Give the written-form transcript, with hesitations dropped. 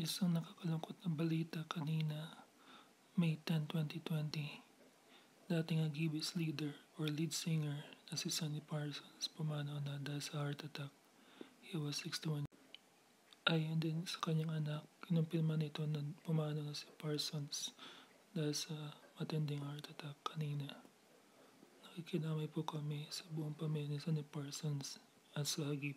Isang nakakalungkot na balita kanina, May 10, 2020. Dating Hagibis leader or lead singer na si Sonny Parsons pumanaw na dahil sa heart attack. He was 61. Ayon din sa kanyang anak, kinumpirma nito na pumanaw na si Parsons dahil sa matinding heart attack kanina. Nakikinamay po kami sa buong pamilya ni Sonny Parsons at sa Hagibis.